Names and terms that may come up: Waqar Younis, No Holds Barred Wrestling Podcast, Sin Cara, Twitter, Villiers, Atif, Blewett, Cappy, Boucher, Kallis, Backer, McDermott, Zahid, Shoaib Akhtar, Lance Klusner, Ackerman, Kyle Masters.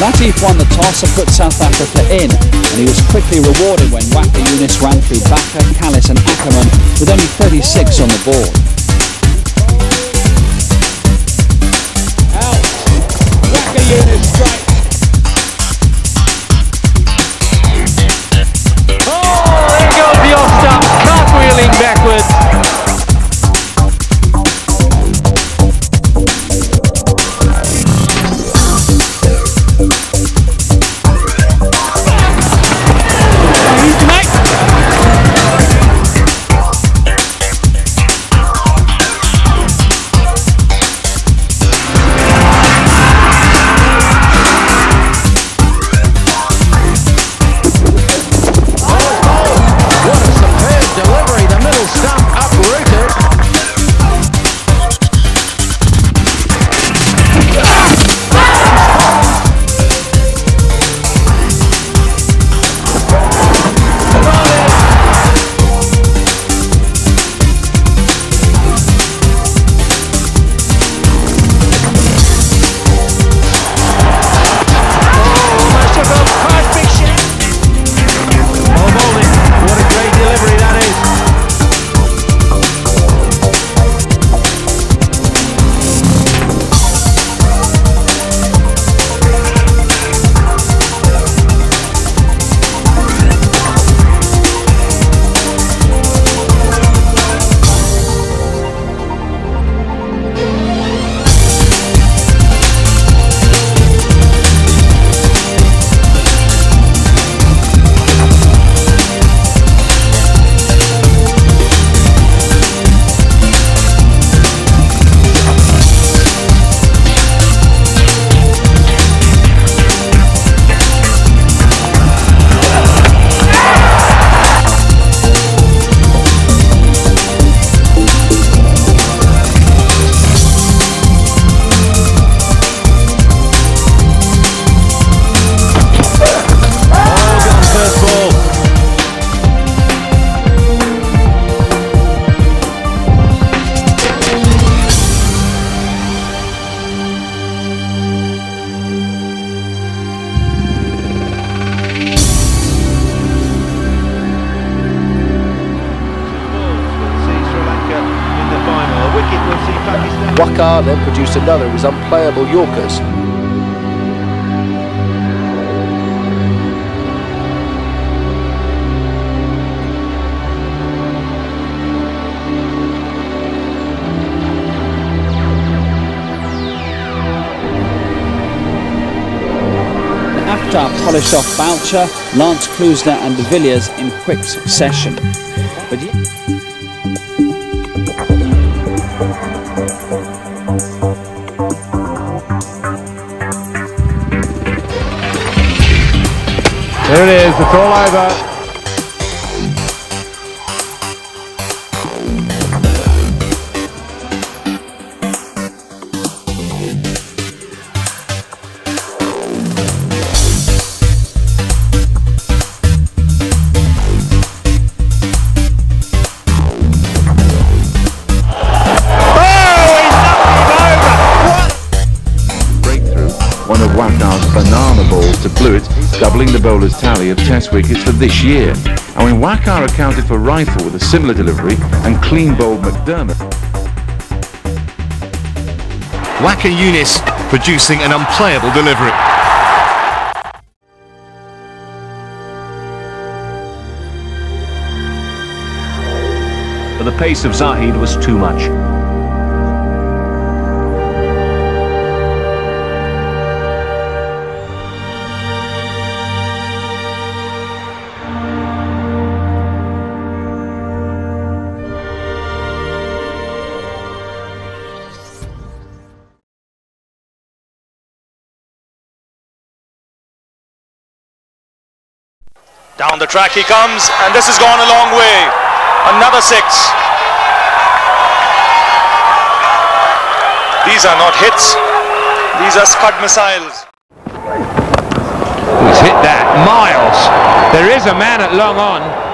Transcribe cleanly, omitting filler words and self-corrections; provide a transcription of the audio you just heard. Atif won the toss and put South Africa in, and he was quickly rewarded when Waqar Younis ran through Backer, Kallis and Ackerman with only 36 on the board. Out! Waqar Younis strikes! Oh, there goes the off stump, cartwheeling backwards. Waqar then produced another of his unplayable Yorkers. Akhtar polished off Boucher, Lance Klusner and Villiers in quick succession. But there it is, it's all over. Breakthrough, one of Waqar's banana balls to Blewett, doubling the bowler's tally of test wickets for this year. And when Waqar accounted for Rifle with a similar delivery and clean bowled McDermott. Waqar Younis producing an unplayable delivery. But the pace of Zahid was too much. Down the track he comes, and this has gone a long way. Another six. These are not hits. These are Scud missiles. He's hit that miles. There is a man at long on.